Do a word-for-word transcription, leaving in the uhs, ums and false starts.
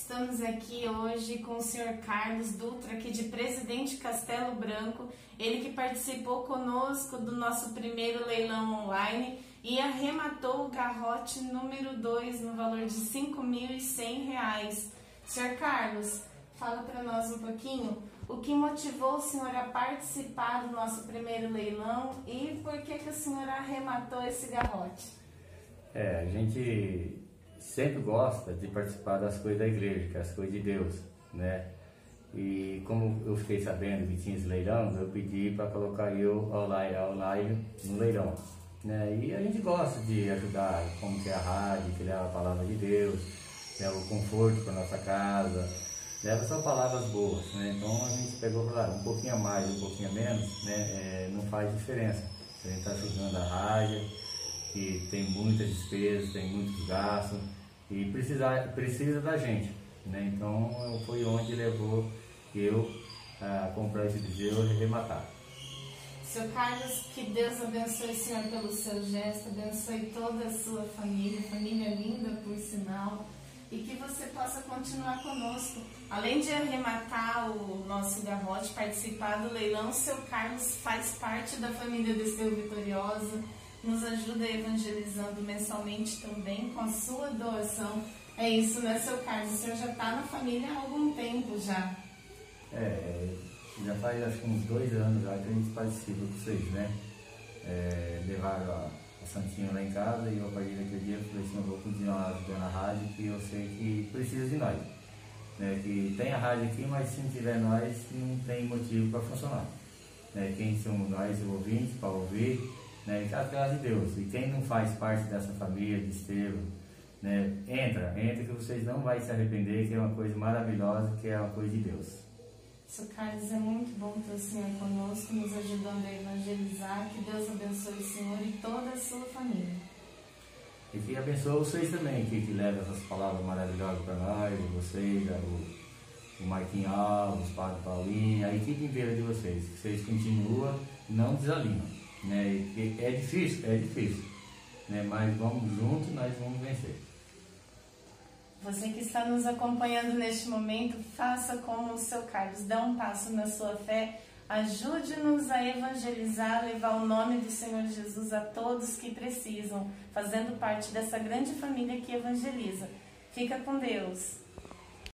Estamos aqui hoje com o senhor Carlos Dutra, aqui de Presidente Castelo Branco, ele que participou conosco do nosso primeiro leilão online e arrematou o garrote número dois no valor de cinco mil e cem reais. senhor Carlos, fala para nós um pouquinho o que motivou o senhor a participar do nosso primeiro leilão e por que que o senhor arrematou esse garrote? É, a gente sempre gosta de participar das coisas da igreja, que é as coisas de Deus, né? E como eu fiquei sabendo que tinha esse leilão, eu pedi para colocar eu online no leilão, né? E a gente gosta de ajudar, como que é a rádio, que leva a palavra de Deus, leva o conforto para nossa casa, leva só palavras boas, né? Então a gente pegou para um pouquinho a mais, um pouquinho a menos, né? É, não faz diferença. A gente está ajudando a rádio, que tem muitas despesas, tem muitos gastos e precisa, precisa da gente, né? Então foi onde levou eu a comprar esse bezerro e arrematar. senhor Carlos, que Deus abençoe o senhor pelo seu gesto, abençoe toda a sua família, família linda por sinal, e que você possa continuar conosco. Além de arrematar o nosso garrote, participar do leilão, seu Carlos faz parte da família do Seu Vitorioso, nos ajuda evangelizando mensalmente também com a sua doação. É isso, né, seu Carlos? O senhor já está na família há algum tempo já. É, já faz acho que uns dois anos já que a gente participa com vocês, né? É, levaram a, a Santinha lá em casa e eu, a partir daquele dia, falei assim: eu vou continuar ajudando a rádio, que eu sei que precisa de nós. Né? Que tem a rádio aqui, mas se não tiver nós, não tem motivo para funcionar. Né? Quem somos nós, os ouvintes, para ouvir, né, que é atrás de Deus. E quem não faz parte dessa família de Estevam, né, entra, entra que vocês não vão se arrepender, que é uma coisa maravilhosa, que é uma coisa de Deus. senhor Carlos, é muito bom ter o senhor conosco, nos ajudando a evangelizar. Que Deus abençoe o senhor e toda a sua família. E que abençoe vocês também, que, que leva essas palavras maravilhosas para nós, vocês, o, o Marquinhos Alves, o Padre Paulinho, a equipe inteira de vocês. Que vocês continuam, não desalinham. Né? É difícil, é difícil, né? Mas vamos juntos, nós vamos vencer. Você que está nos acompanhando neste momento, faça como o seu Carlos, dá um passo na sua fé, ajude-nos a evangelizar, levar o nome do Senhor Jesus a todos que precisam, fazendo parte dessa grande família que evangeliza. Fica com Deus.